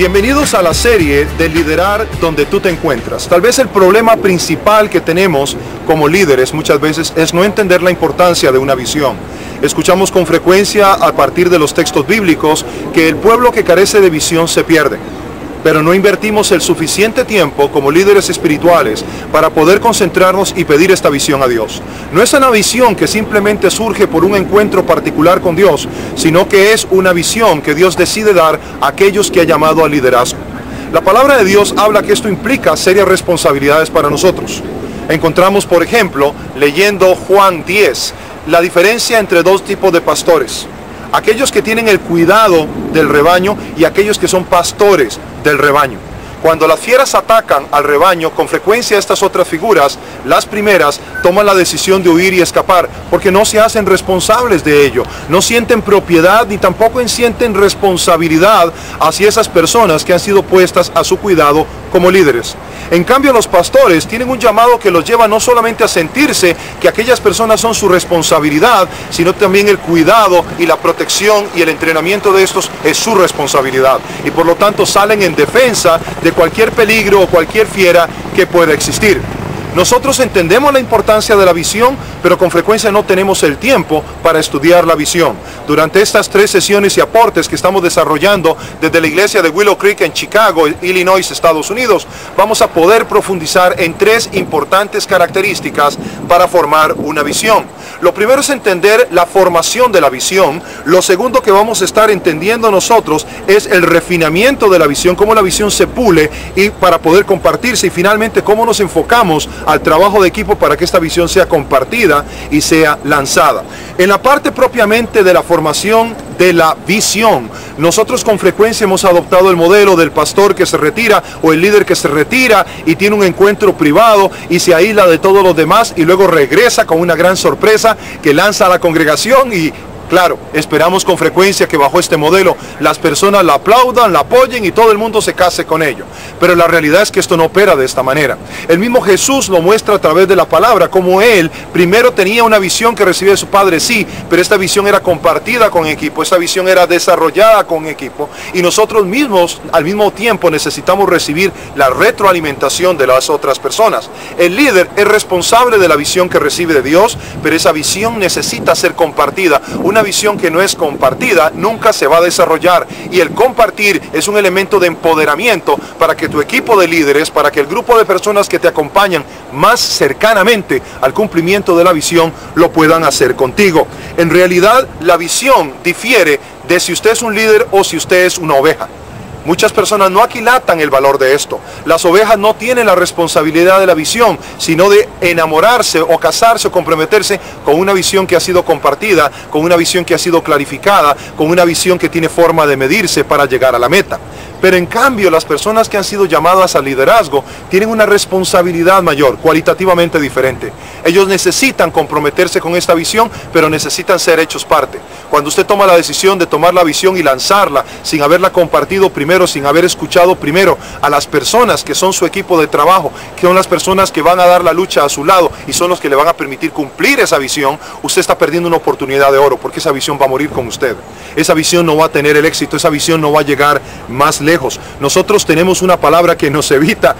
Bienvenidos a la serie de Liderar donde tú te encuentras. Tal vez el problema principal que tenemos como líderes muchas veces es no entender la importancia de una visión. Escuchamos con frecuencia a partir de los textos bíblicos que el pueblo que carece de visión se pierde. Pero no invertimos el suficiente tiempo como líderes espirituales para poder concentrarnos y pedir esta visión a Dios. No es una visión que simplemente surge por un encuentro particular con Dios, sino que es una visión que Dios decide dar a aquellos que ha llamado al liderazgo. La palabra de Dios habla que esto implica serias responsabilidades para nosotros. Encontramos, por ejemplo, leyendo Juan 10, la diferencia entre dos tipos de pastores. Aquellos que tienen el cuidado del rebaño y aquellos que son pastores del rebaño. Cuando las fieras atacan al rebaño, con frecuencia estas otras figuras, las primeras, toman la decisión de huir y escapar, porque no se hacen responsables de ello, no sienten propiedad ni tampoco sienten responsabilidad hacia esas personas que han sido puestas a su cuidado como líderes. En cambio, los pastores tienen un llamado que los lleva no solamente a sentirse que aquellas personas son su responsabilidad, sino también el cuidado y la protección y el entrenamiento de estos es su responsabilidad. Y por lo tanto salen en defensa de cualquier peligro o cualquier fiera que pueda existir. Nosotros entendemos la importancia de la visión, pero con frecuencia no tenemos el tiempo para estudiar la visión. Durante estas 3 sesiones y aportes que estamos desarrollando desde la iglesia de Willow Creek en Chicago, Illinois, Estados Unidos, vamos a poder profundizar en 3 importantes características para formar una visión. Lo primero es entender la formación de la visión. Lo segundo que vamos a estar entendiendo nosotros es el refinamiento de la visión, cómo la visión se pule y para poder compartirse. Y finalmente, cómo nos enfocamos al trabajo de equipo para que esta visión sea compartida y sea lanzada. En la parte propiamente de la formación de la visión, nosotros con frecuencia hemos adoptado el modelo del pastor que se retira o el líder que se retira y tiene un encuentro privado y se aísla de todos los demás y luego regresa con una gran sorpresa que lanza a la congregación y claro, esperamos con frecuencia que bajo este modelo las personas la aplaudan, la apoyen y todo el mundo se case con ello. Pero la realidad es que esto no opera de esta manera. El mismo Jesús lo muestra a través de la palabra, como Él primero tenía una visión que recibía de su Padre, sí, pero esta visión era compartida con equipo, esta visión era desarrollada con equipo. Y nosotros mismos, al mismo tiempo, necesitamos recibir la retroalimentación de las otras personas. El líder es responsable de la visión que recibe de Dios, pero esa visión necesita ser compartida. Una visión que no es compartida nunca se va a desarrollar, y el compartir es un elemento de empoderamiento para que tu equipo de líderes, para que el grupo de personas que te acompañan más cercanamente al cumplimiento de la visión lo puedan hacer contigo. En realidad, la visión difiere de si usted es un líder o si usted es una oveja. Muchas personas no aquilatan el valor de esto. Las ovejas no tienen la responsabilidad de la visión, sino de enamorarse o casarse o comprometerse con una visión que ha sido compartida, con una visión que ha sido clarificada, con una visión que tiene forma de medirse para llegar a la meta. Pero en cambio, las personas que han sido llamadas al liderazgo tienen una responsabilidad mayor, cualitativamente diferente. Ellos necesitan comprometerse con esta visión, pero necesitan ser hechos parte. Cuando usted toma la decisión de tomar la visión y lanzarla sin haberla compartido primero, sin haber escuchado primero a las personas que son su equipo de trabajo, que son las personas que van a dar la lucha a su lado y son los que le van a permitir cumplir esa visión, usted está perdiendo una oportunidad de oro, porque esa visión va a morir con usted. Esa visión no va a tener el éxito, esa visión no va a llegar más lejos. Nosotros tenemos una palabra que nos evita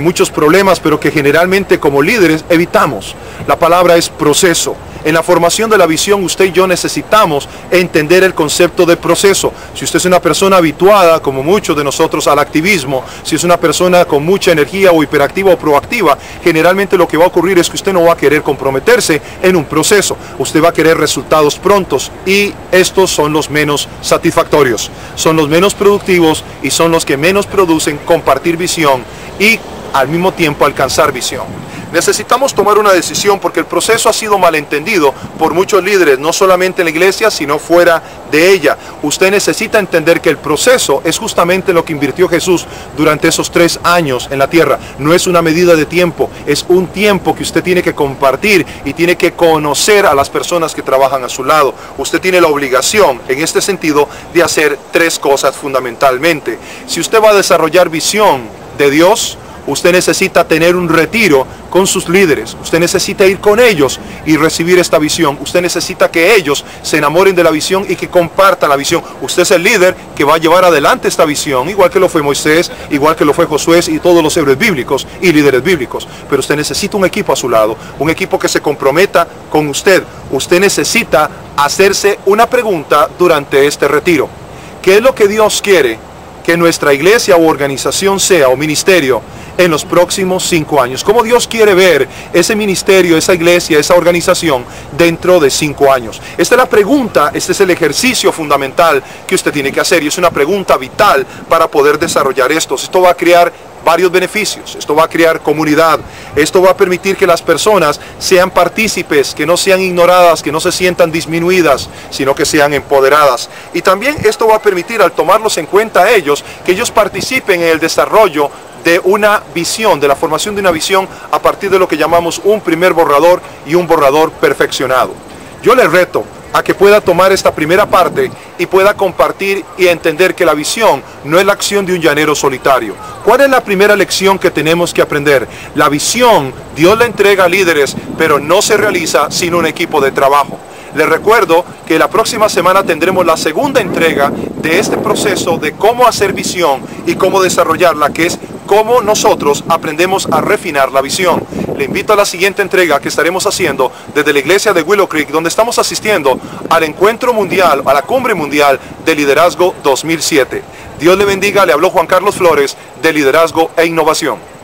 muchos problemas, pero que generalmente como líderes evitamos. La palabra es proceso. En la formación de la visión, usted y yo necesitamos entender el concepto de proceso. Si usted es una persona habituada, como muchos de nosotros, al activismo, si es una persona con mucha energía o hiperactiva o proactiva, generalmente lo que va a ocurrir es que usted no va a querer comprometerse en un proceso. Usted va a querer resultados prontos, y estos son los menos satisfactorios, son los menos productivos y son los que menos producen compartir visión y al mismo tiempo alcanzar visión. Necesitamos tomar una decisión, porque el proceso ha sido malentendido por muchos líderes, no solamente en la iglesia, sino fuera de ella. Usted necesita entender que el proceso es justamente lo que invirtió Jesús durante esos 3 años en la tierra. No es una medida de tiempo, es un tiempo que usted tiene que compartir y tiene que conocer a las personas que trabajan a su lado. Usted tiene la obligación, en este sentido, de hacer 3 cosas fundamentalmente. Si usted va a desarrollar visión de Dios, Usted necesita tener un retiro con sus líderes. Usted necesita ir con ellos y recibir esta visión. Usted necesita que ellos se enamoren de la visión y que compartan la visión. Usted es el líder que va a llevar adelante esta visión, igual que lo fue Moisés, igual que lo fue Josué y todos los héroes bíblicos y líderes bíblicos. Pero usted necesita un equipo a su lado, un equipo que se comprometa con usted. Usted necesita hacerse una pregunta durante este retiro. ¿Qué es lo que Dios quiere que nuestra iglesia o organización sea, o ministerio, en los próximos 5 años? ¿Cómo Dios quiere ver ese ministerio, esa iglesia, esa organización dentro de 5 años? Esta es la pregunta, este es el ejercicio fundamental que usted tiene que hacer, y es una pregunta vital para poder desarrollar esto. Esto va a crear varios beneficios, esto va a crear comunidad, esto va a permitir que las personas sean partícipes, que no sean ignoradas, que no se sientan disminuidas, sino que sean empoderadas. Y también esto va a permitir, al tomarlos en cuenta a ellos, que ellos participen en el desarrollo de una visión, de la formación de una visión a partir de lo que llamamos un primer borrador y un borrador perfeccionado. Yo les reto a que pueda tomar esta primera parte y pueda compartir y entender que la visión no es la acción de un llanero solitario. ¿Cuál es la primera lección que tenemos que aprender? La visión, Dios la entrega a líderes, pero no se realiza sin un equipo de trabajo. Les recuerdo que la próxima semana tendremos la segunda entrega de este proceso de cómo hacer visión y cómo desarrollarla, que es cómo nosotros aprendemos a refinar la visión. Le invito a la siguiente entrega que estaremos haciendo desde la iglesia de Willow Creek, donde estamos asistiendo al encuentro mundial, a la cumbre mundial de Liderazgo 2007. Dios le bendiga, le habló Juan Carlos Flores de Liderazgo e Innovación.